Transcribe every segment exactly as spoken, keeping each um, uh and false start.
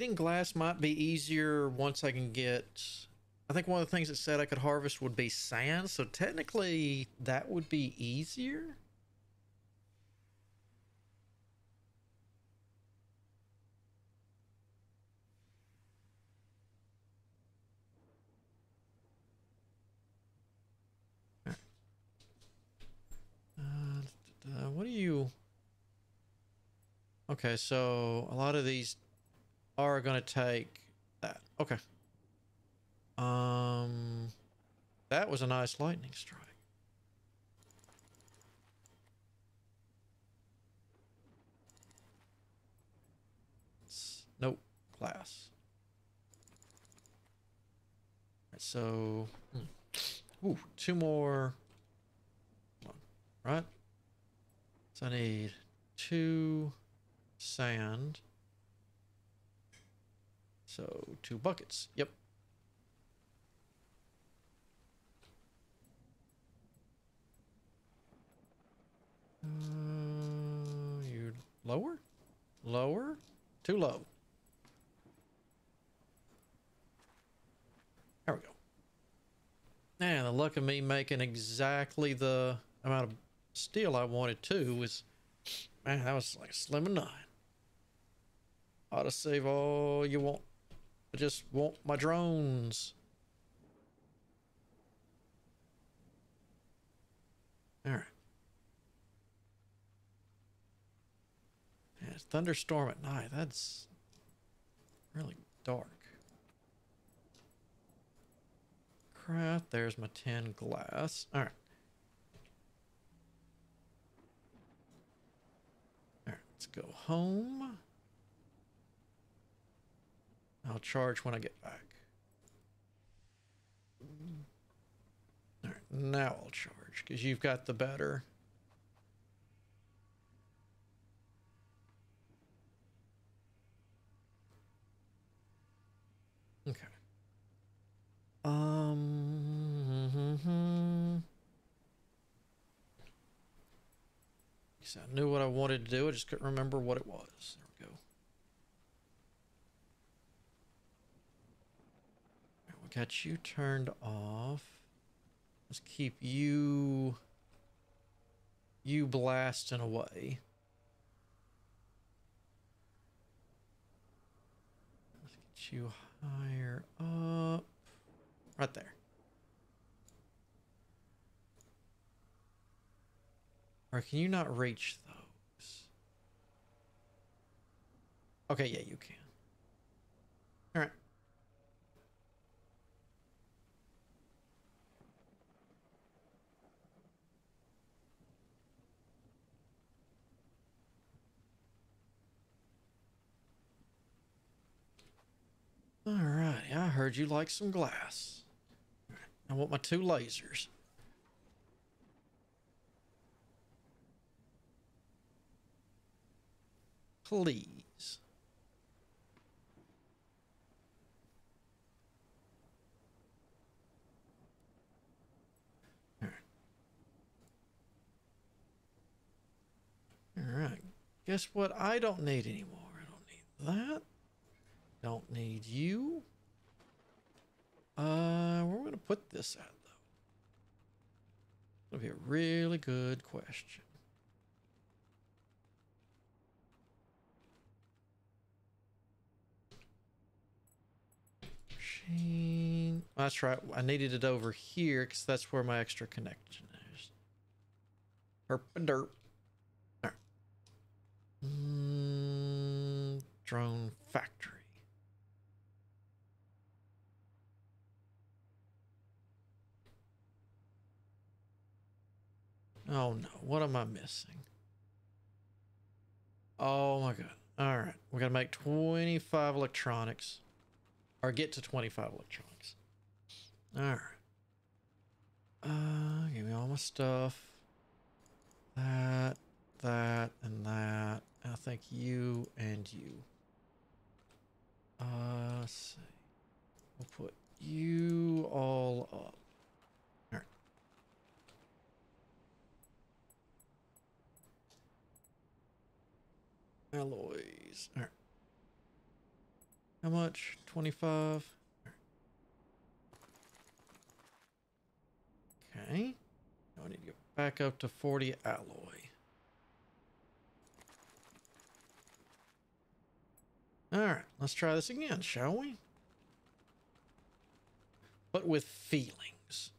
Getting glass might be easier once I can get... I think one of the things that said I could harvest would be sand, so technically that would be easier. Uh, what do you... Okay, so a lot of these are going to take that. Okay. Um, that was a nice lightning strike. It's, nope, glass. Right, so, hmm. Ooh, two more. One, right? So I need two sand. So two buckets. Yep. Uh, you lower, lower, too low. There we go. And the luck of me making exactly the amount of steel I wanted to was, man, that was like slim and nine. Ought to save all you want. I just want my drones. All right. Thunderstorm at night. That's really dark. Crap, there's my tin glass. All right. All right, let's go home. I'll charge when I get back. All right, now I'll charge because you've got the better... Okay. Um. Mm-hmm. So I knew what I wanted to do. I just couldn't remember what it was. There we go. Right, we got you turned off. Let's keep you. You blasting away. Let's get you high. Higher up, right there. Or can you not reach those? Okay, yeah, you can. All right. Alright, I heard you like some glass. I want my two lasers. Please. Alright. Alright. Guess what? I don't need anymore. I don't need that. Don't need you. Uh, where are we going to put this at, though? It'll be a really good question. Machine. Oh, that's right. I needed it over here because that's where my extra connection is. Herp and derp. All right. Mm, drone factory. Oh no, what am I missing? Oh my god. All right, we gotta make twenty-five electronics or get to twenty-five electronics. All right. Uh, give me all my stuff. That, that, and that. I think you and you. Uh, let's see. We'll put you all up. Alloys. All right. How much? twenty-five. Okay. Now I need to get back up to forty alloy. Alright, let's try this again, shall we? But with feelings.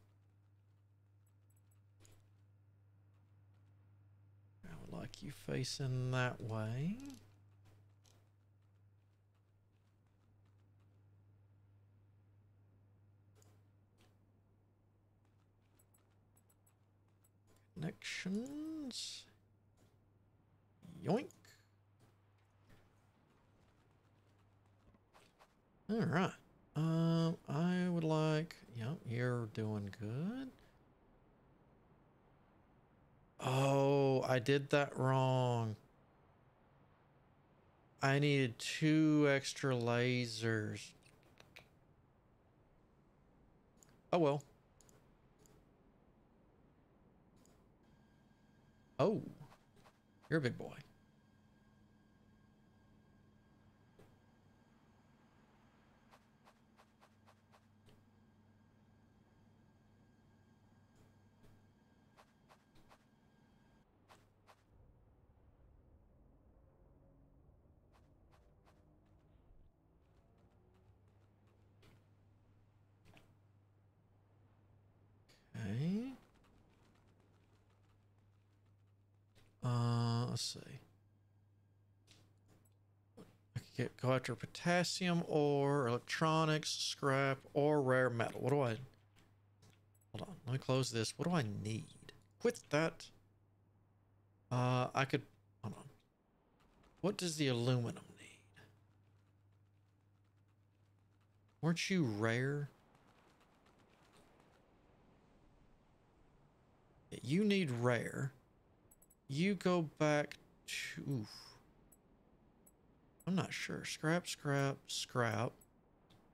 I would like you facing that way. Connections. Yoink. All right. Um, I would like. Yeah, you're doing good. Oh, I did that wrong. I needed two extra lasers. Oh well. Oh, you're a big boy. Okay. Uh, let's see. I could get, go after potassium ore, electronics, scrap, or rare metal. What do I... Hold on. Let me close this. What do I need? Quit that. Uh, I could... Hold on. What does the aluminum need? Weren't you rare? You need rare. You go back to... Oof. I'm not sure. Scrap, scrap, scrap.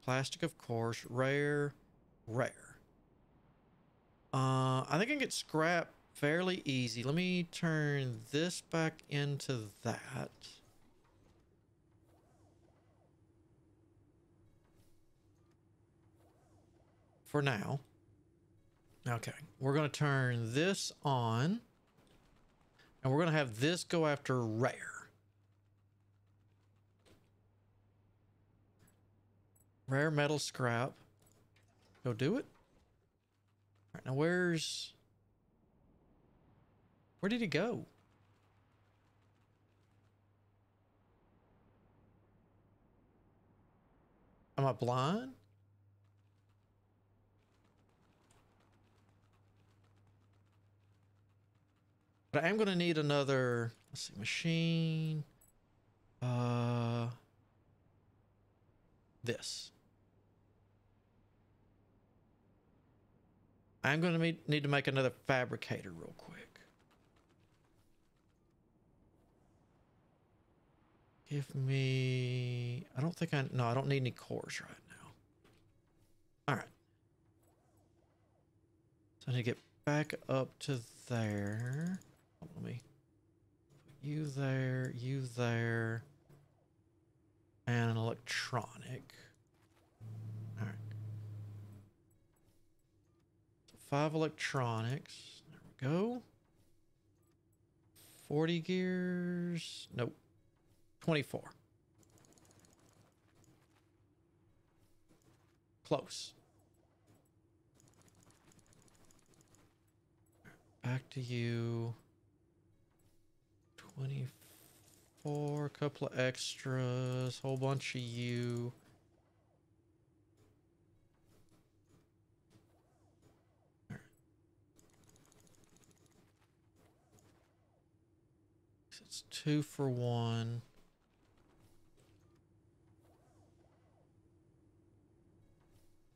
Plastic, of course. Rare, rare. Uh, I think I can get scrap fairly easy. Let me turn this back into that. For now. Okay. We're going to turn this on. And we're going to have this go after rare. Rare metal scrap. Go do it. All right, now where's... Where did he go? Am I blind? But I am going to need another, let's see, machine, uh, this. I'm going to need to make another fabricator real quick. Give me, I don't think I, no, I don't need any cores right now. All right. So I need to get back up to there. Let me put you there, you there, and an electronic. All right. So five electronics. There we go. forty gears. Nope. twenty-four. Close. Back to you. twenty-four, a couple of extras, whole bunch of you. All right. It's two for one.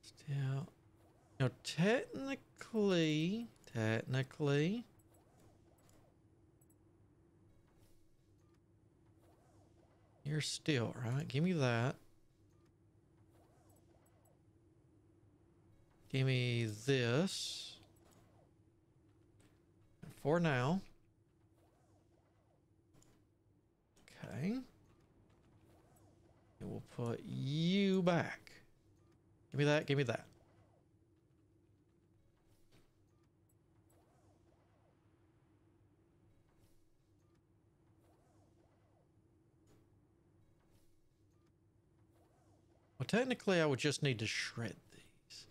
Still. Now, technically, technically. You're still, right? Give me that. Give me this. And for now. Okay. And we'll put you back. Give me that, give me that. Well, technically I would just need to shred these.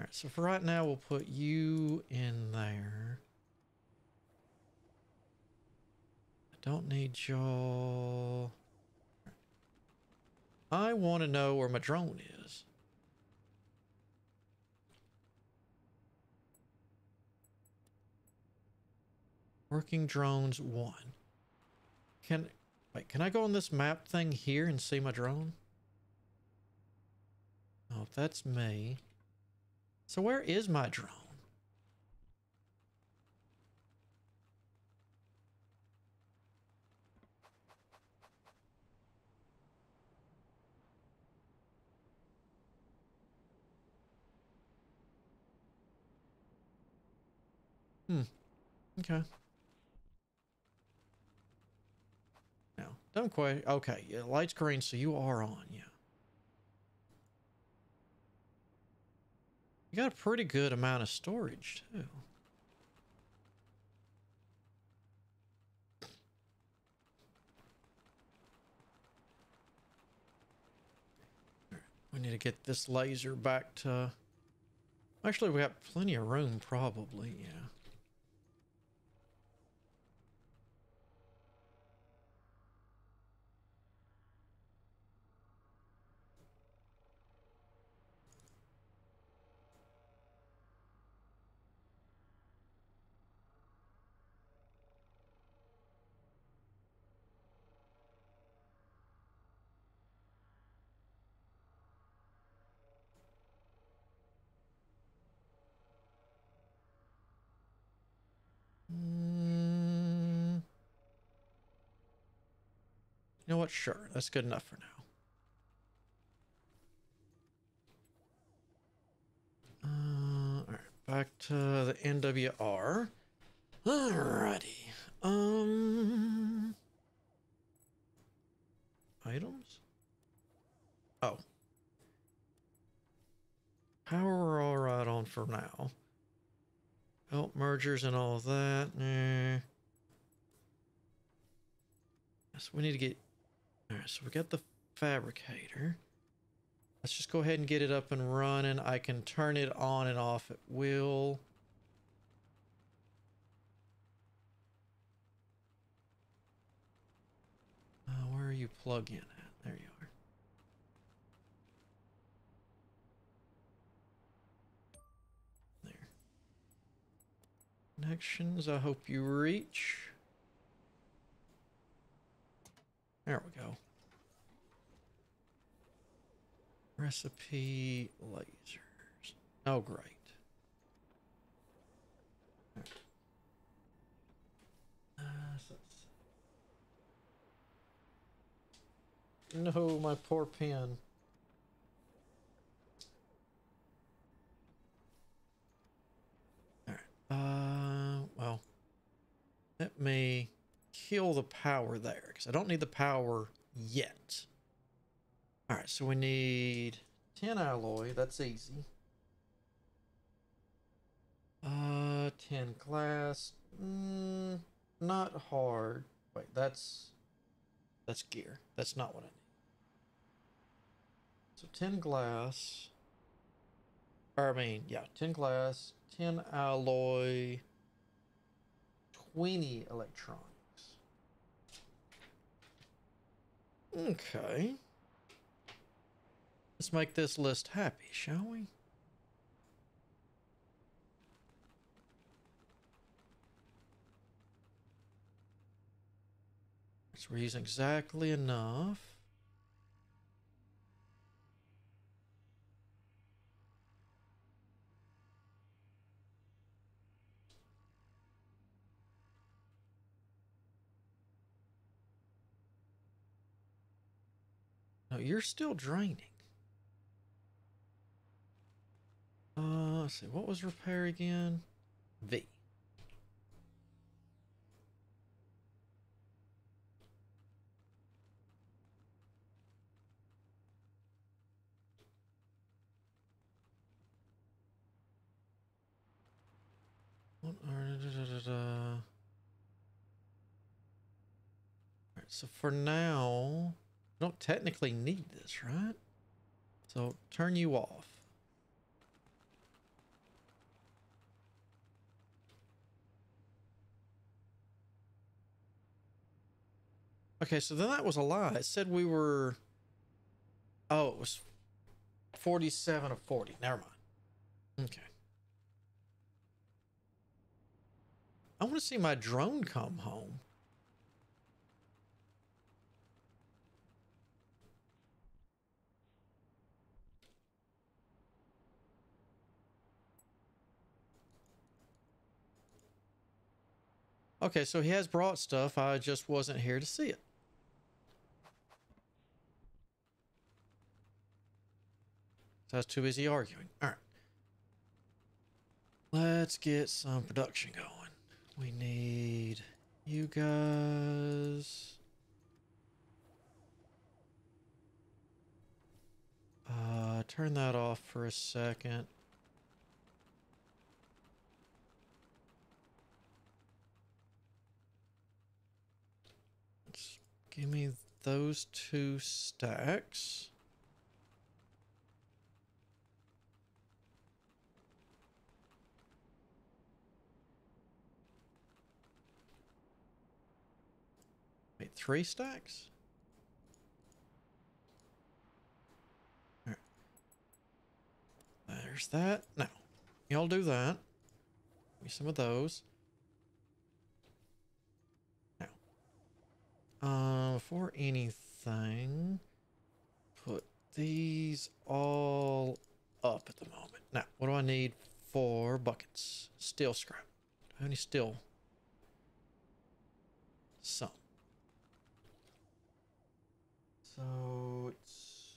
All right, so for right now, we'll put you in there. I don't need y'all. I want to know where my drone is. Working drones one. Can wait, can I go on this map thing here and see my drone? Oh, that's me. So where is my drone? Hmm. Okay. No, don't quit. Okay, yeah, light's green, so you are on, yeah. You got a pretty good amount of storage, too. We need to get this laser back to... Actually, we got plenty of room, probably, yeah. You know what? Sure. That's good enough for now. Uh, all right. Back to the N W R. Alrighty. Um, items? Oh. Power all right on for now. Help mergers and all that. Nah. So we need to get... Alright, so we got the fabricator. Let's just go ahead and get it up and running. I can turn it on and off at will. Uh, where are you plugged in at? There you are. There. Connections, I hope you reach. There we go. Recipe lasers. Oh, great. Uh, so let's see. No, my poor pen. All right. Uh, well, let me... kill the power there, because I don't need the power yet. Alright, so we need ten alloy. That's easy. Uh, ten glass. Mm, not hard. Wait, that's... That's gear. That's not what I need. So ten glass. Or I mean, yeah, ten glass, ten alloy, twenty electron. Okay. Let's make this list happy, shall we? So we're using exactly enough. No, you're still draining. Uh, let's see. What was repair again? V. so for now, I don't technically need this, right? So turn you off. Okay, so then that was a lie. It said we were... Oh, it was forty-seven of forty. Never mind. Okay. I want to see my drone come home. Okay, so he has brought stuff. I just wasn't here to see it. I was too busy arguing. All right. Let's get some production going. We need you guys. Uh, turn that off for a second. Just give me those two stacks. Wait, three stacks? All right. There's that. Now, y'all do that. Give me some of those. Now, uh, before anything, put these all up at the moment. Now, what do I need for buckets? Steel scrap. Do I have any steel? Some. So it's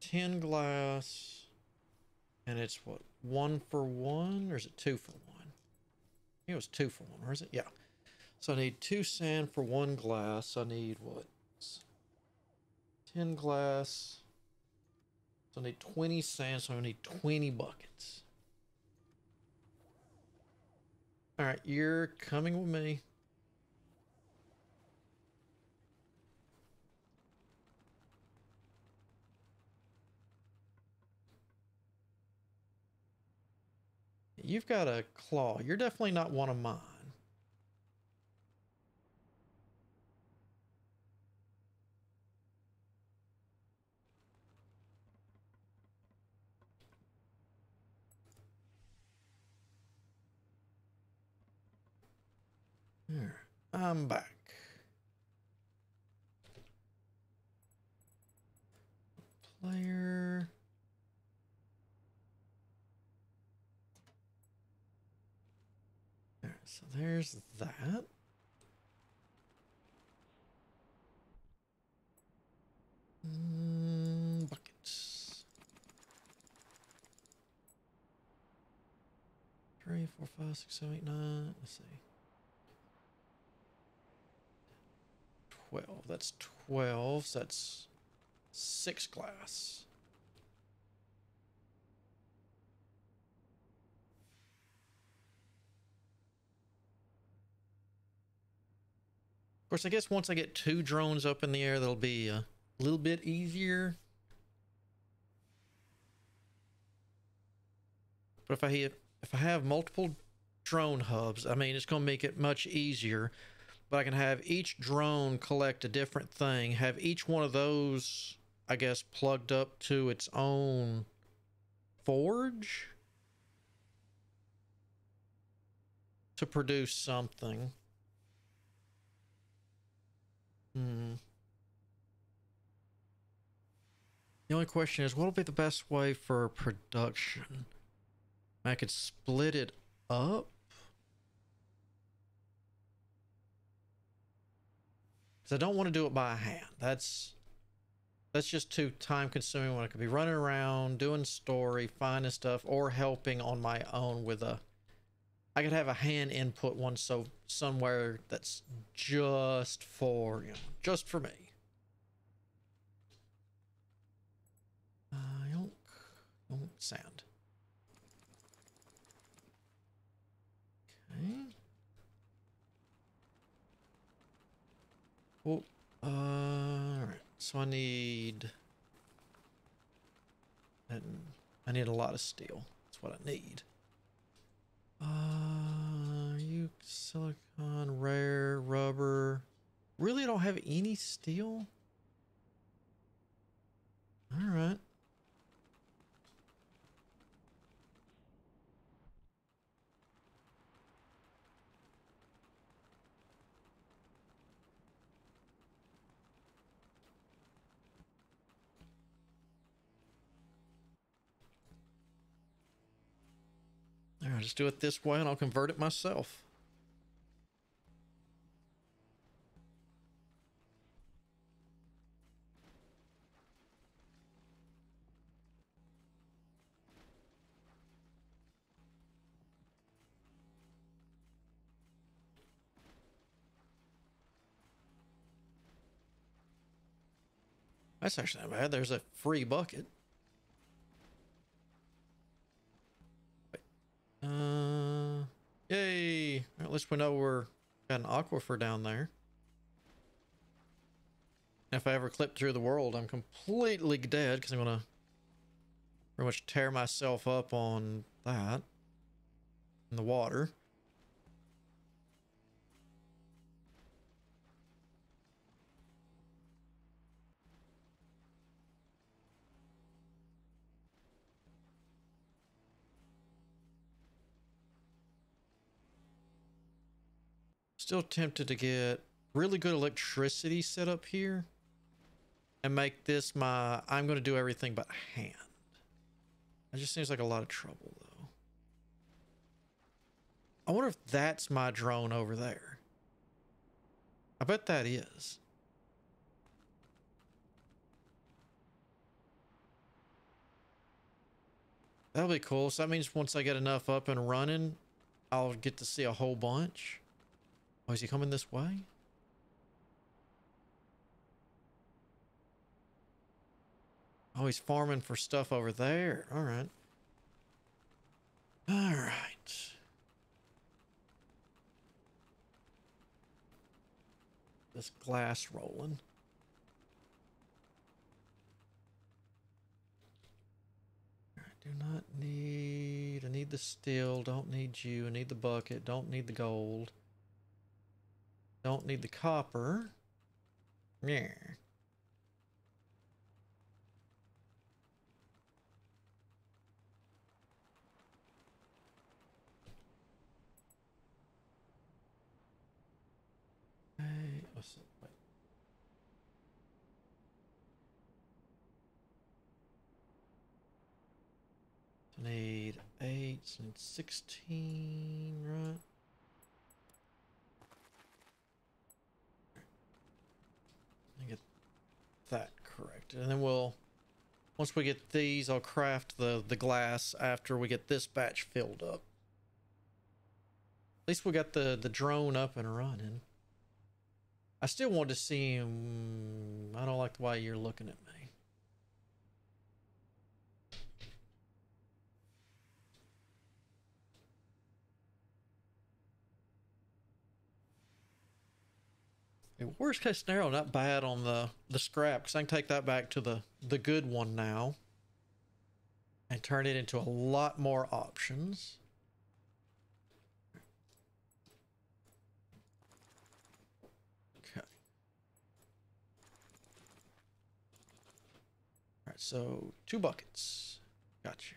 ten glass, and it's what, one for one, or is it two for one? I think it was two for one, or is it? Yeah. So I need two sand for one glass. I need what? ten glass. So I need twenty sand, so I need twenty buckets. All right, you're coming with me. You've got a claw. You're definitely not one of mine. Here, I'm back. Player... So there's that. Mm, buckets. Three, four, five, six, seven, eight, nine. Let's see. Twelve. That's twelve. So that's six glass. Of course, I guess once I get two drones up in the air, that'll be a little bit easier. But if I have, if I have multiple drone hubs, I mean, it's going to make it much easier. But I can have each drone collect a different thing, have each one of those, I guess, plugged up to its own forge to produce something. Hmm. The only question is, what will be the best way for production? I could split it up. Because I don't want to do it by hand. That's that's just too time consuming when I could be running around, doing story, finding stuff, or helping on my own with a... I could have a hand input one, so somewhere that's just for, you know, just for me. Uh, yonk, yonk sound. Okay. Cool. Uh, Alright, so I need... And I need a lot of steel. That's what I need. Uh, you silicon, rare, rubber. Really, I don't have any steel? Alright. I'll just do it this way and I'll convert it myself. That's actually not bad. There's a free bucket. Uh, yay! At least we know we're got an aquifer down there. And if I ever clip through the world, I'm completely dead because I'm gonna pretty much tear myself up on that in the water. Still tempted to get really good electricity set up here and make this my I'm going to do everything but hand. That just seems like a lot of trouble, though. I wonder if that's my drone over there. I bet that is. That'll be cool. So that means once I get enough up and running, I'll get to see a whole bunch. Oh, is he coming this way? Oh, he's farming for stuff over there. All right. All right. This glass rolling. I do not need... I need the steel. Don't need you. I need the bucket. Don't need the gold. Don't need the copper. Yeah. Hey, what's up? Wait. I need eight, I need sixteen, right? Get that correct, and then we'll once we get these, I'll craft the the glass after we get this batch filled up. At least we got the the drone up and running. I still want to see him. I don't like the way you're looking at me. Worst case scenario, not bad on the the scrap, because I can take that back to the the good one now and turn it into a lot more options. Okay. All right, so two buckets. Gotcha.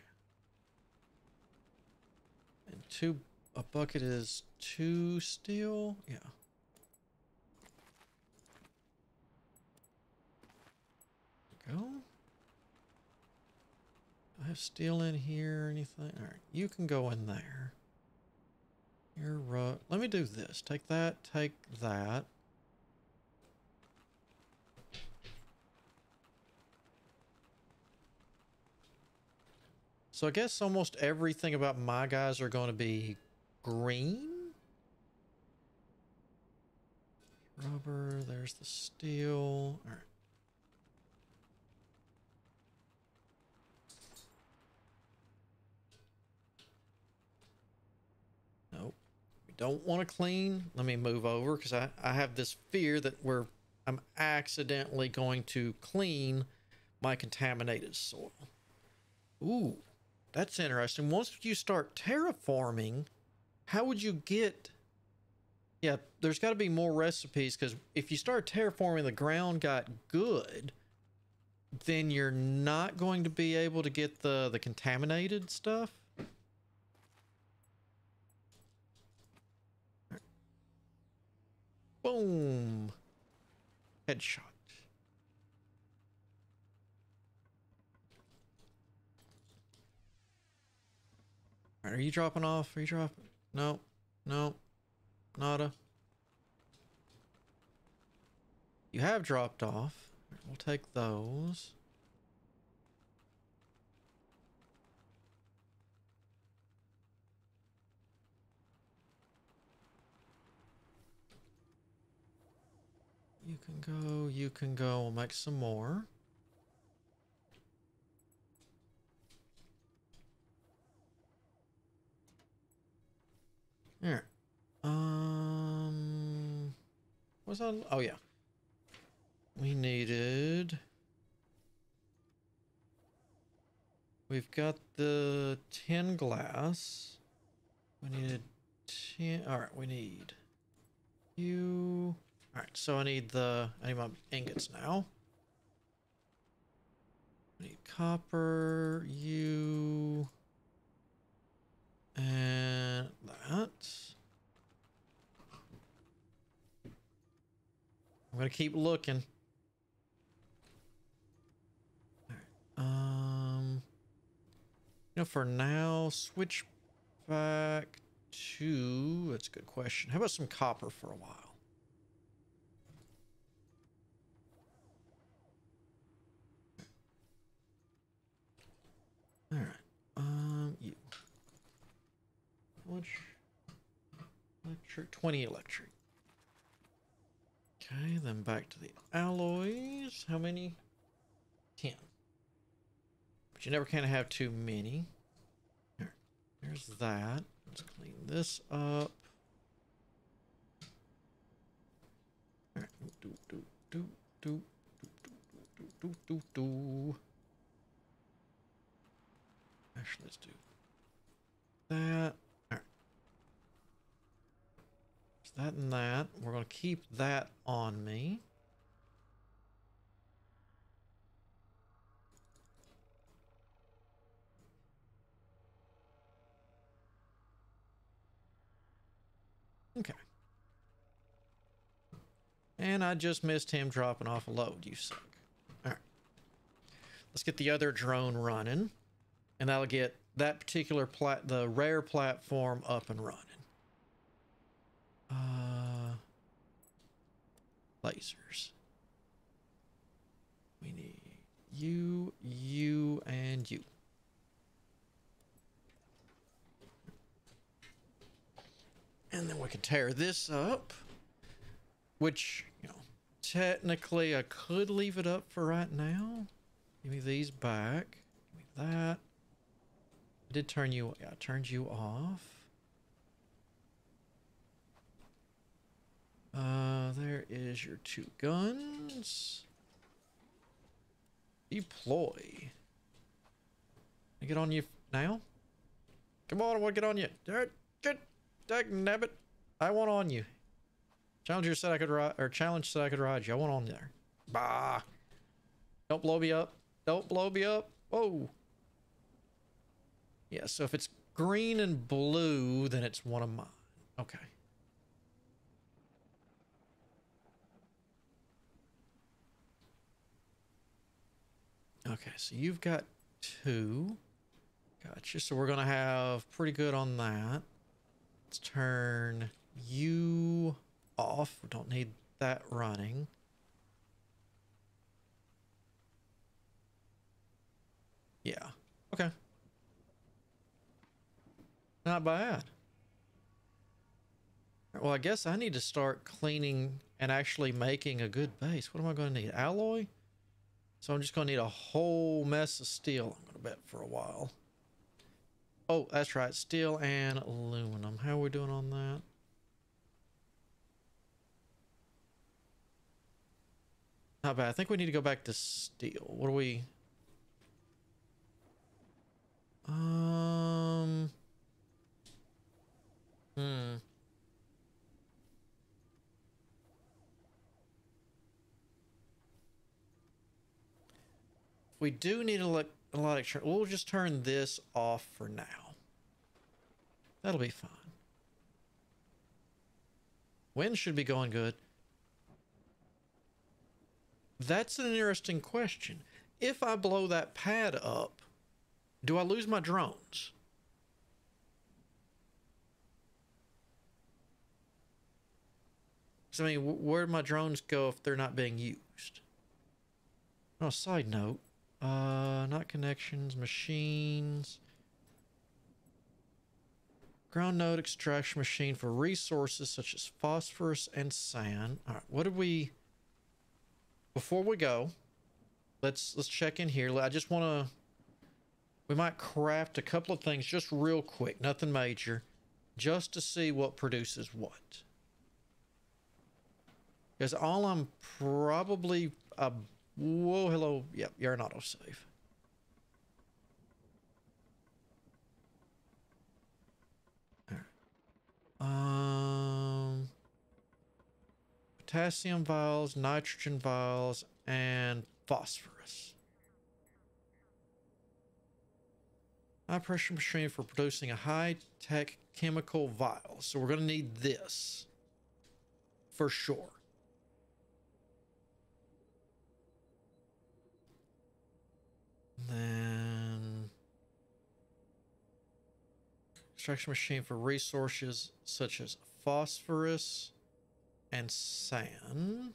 And two a bucket is two steel. Yeah. Go. I have steel in here or anything. All right, you can go in there. You're right. Let me do this. Take that, take that. So I guess almost everything about my guys are going to be green. Rubber, there's the steel. All right. Don't want to clean. Let me move over because I, I have this fear that we're I'm accidentally going to clean my contaminated soil. Ooh, that's interesting. Once you start terraforming, how would you get... Yeah, there's got to be more recipes, because if you start terraforming, the ground got good, then you're not going to be able to get the, the contaminated stuff. Boom. Headshot. All right, are you dropping off? Are you dropping? No, no, nada. You have dropped off. We'll take those. You can go, you can go, we'll make some more. Here. Um, was on, oh yeah. We needed, we've got the tin glass. We needed ten, all right, we need you. All right, so I need the, I need my ingots now. I need copper, you, and that. I'm gonna keep looking. All right, um, you know, for now, switch back to, that's a good question. How about some copper for a while? All right, um, you. How much? Electric, twenty electric. Okay, then back to the alloys. How many? ten. But you never can have too many. Here, there's that. Let's clean this up. All right, do, do, do, do, do, do, do, do, do. Actually, let's do that. All right. It's that and that. We're going to keep that on me. Okay. And I just missed him dropping off a load. You suck. All right. Let's get the other drone running. And that'll get that particular plat, the rare platform, up and running. Uh, lasers. We need you, you, and you. And then we can tear this up, which, you know, technically I could leave it up for right now. Give me these back. Give me that. I did turn you, yeah, I turned you off. Uh, there is your two guns. Deploy. I get on you now? Come on, I want to get on you. Dagnabbit. I want on you. Challenger said I could ride, or challenge said I could ride you. I want on there. Bah. Don't blow me up. Don't blow me up. Whoa. Yeah, so if it's green and blue, then it's one of mine. Okay. Okay, so you've got two. Gotcha. So we're going to have pretty good on that. Let's turn you off. We don't need that running. Yeah. Okay. Not bad. Well, I guess I need to start cleaning and actually making a good base. What am I going to need? Alloy? So I'm just going to need a whole mess of steel, I'm going to bet, for a while. Oh, that's right. Steel and aluminum. How are we doing on that? Not bad. I think we need to go back to steel. What do we... Um... Hmm... We do need a lot of... We'll just turn this off for now. That'll be fine. Wind should be going good. That's an interesting question. If I blow that pad up, do I lose my drones? So, I mean, where do my drones go if they're not being used? On a side note, uh, not connections, machines. Ground node extraction machine for resources such as phosphorus and sand. All right, what did we... Before we go, let's let's check in here. I just want to... We might craft a couple of things just real quick, nothing major, just to see what produces what. Because all I'm probably... Uh, whoa, hello. Yep, you're an autosave. All right. Um... Potassium vials, nitrogen vials, and phosphorus. High pressure machine for producing a high-tech chemical vial. So we're going to need this for sure. Then extraction machine for resources such as phosphorus and sand.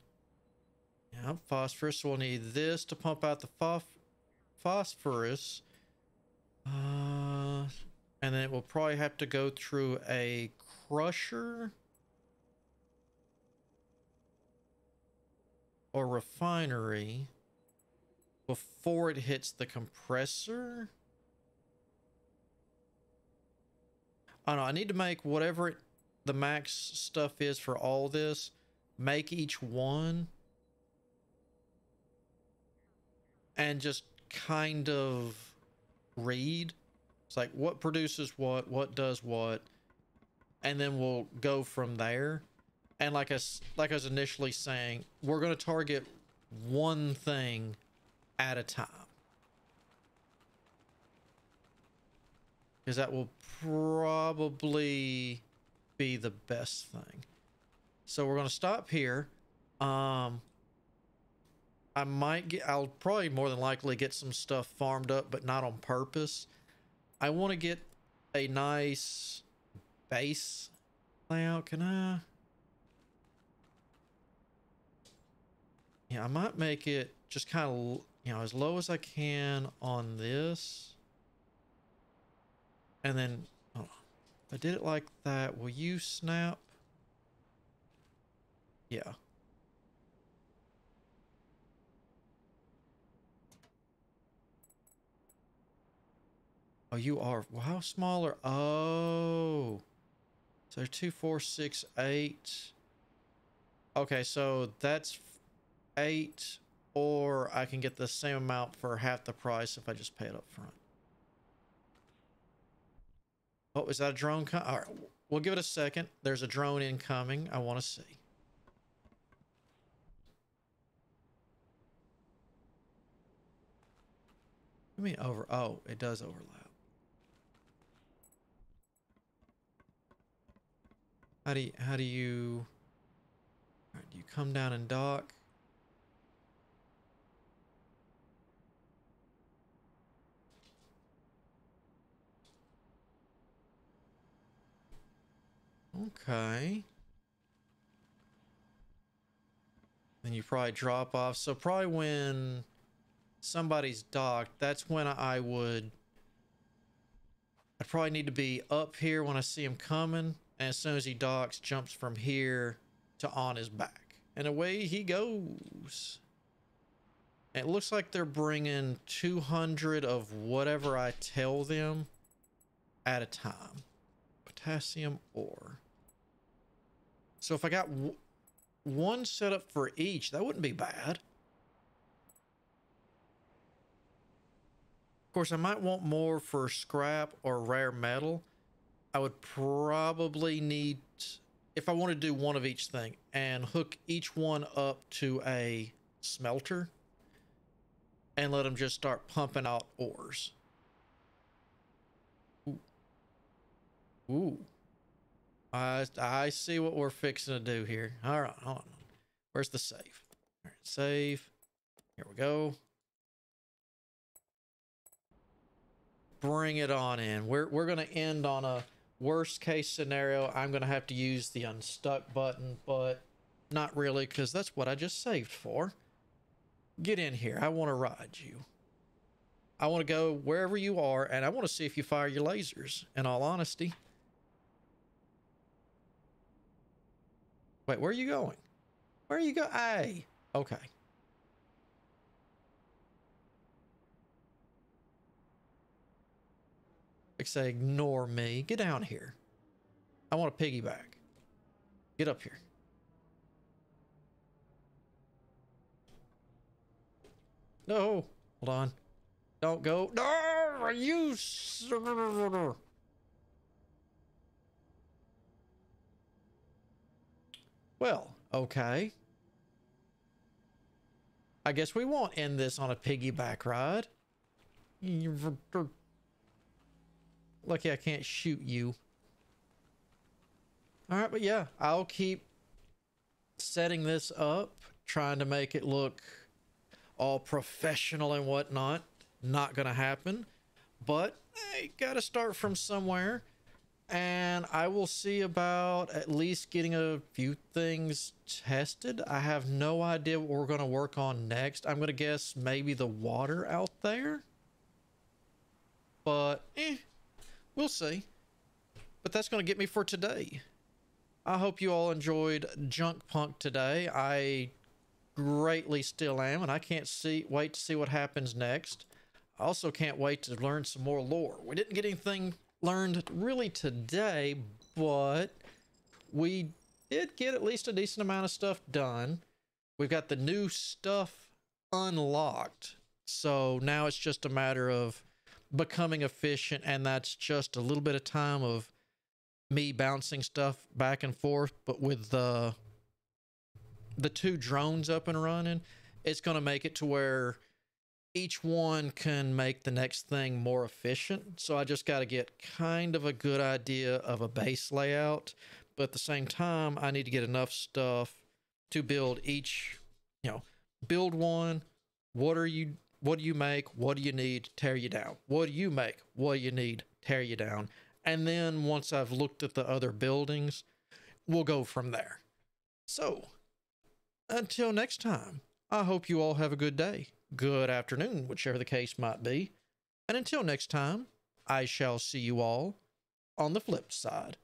Yeah, phosphorus. We'll need this to pump out the phof phosphorus. Uh, and then it will probably have to go through a crusher or refinery before it hits the compressor. I don't know. I need to make whatever it, the max stuff is for all this. Make each one. And just kind of read. It's like what produces what, what does what. And then we'll go from there. And like I, like I was initially saying, we're going to target one thing at a time, because that will probably be the best thing. So we're going to stop here. um I might get I'll probably more than likely get some stuff farmed up, but not on purpose. I want to get a nice base layout. Can I yeah I might make it just kind of, you know, as low as I can on this. And then, oh, if I did it like that, will you snap? Yeah. Oh, you are, well, how small are, oh. So two, four, six, eight. Okay, so that's eight. Or I can get the same amount for half the price if I just pay it up front. Oh, is that a drone? All right, we'll give it a second. There's a drone incoming. I want to see. I mean, over. Oh, it does overlap. How do you? How do you? All right, do you come down and dock? Okay. Then you probably drop off. So probably when somebody's docked, that's when I would... I probably need to be up here when I see him coming. And as soon as he docks, jumps from here to on his back. And away he goes. It looks like they're bringing two hundred of whatever I tell them at a time. Potassium ore. So if I got w one set up for each, that wouldn't be bad. Of course, I might want more for scrap or rare metal. I would probably need, if I want to do one of each thing, and hook each one up to a smelter and let them just start pumping out ores. Ooh. Ooh. I, I see what we're fixing to do here. All right, hold on. Where's the save? All right, save. Here we go. Bring it on in. We're, we're going to end on a worst case scenario. I'm going to have to use the unstuck button, but not really, because that's what I just saved for. Get in here. I want to ride you. I want to go wherever you are, and I want to see if you fire your lasers, in all honesty. Wait, where are you going? Where are you going? Hey, okay. Like, say, ignore me. Get down here. I want a piggyback. Get up here. No, hold on. Don't go. No, are you? Well, okay. I guess we won't end this on a piggyback ride. Lucky I can't shoot you. All right, but yeah, I'll keep setting this up, trying to make it look all professional and whatnot. Not gonna happen, but I gotta start from somewhere. And I will see about at least getting a few things tested. I have no idea what we're going to work on next. I'm going to guess maybe the water out there. But, eh, we'll see. But that's going to get me for today. I hope you all enjoyed Junk Punk today. I greatly still am, and I can't see wait to see what happens next. I also can't wait to learn some more lore. We didn't get anything learned really today, but we did get at least a decent amount of stuff done. We've got the new stuff unlocked, so now it's just a matter of becoming efficient, and that's just a little bit of time of me bouncing stuff back and forth. But with the the two drones up and running, it's going to make it to where each one can make the next thing more efficient. So I just got to get kind of a good idea of a base layout, but at the same time, I need to get enough stuff to build each, you know, build one. What are you, what do you make? What do you need? Tear you down. What do you make? What do you need? Tear you down. And then once I've looked at the other buildings, we'll go from there. So until next time, I hope you all have a good day. Good afternoon, whichever the case might be. And until next time, I shall see you all on the flip side.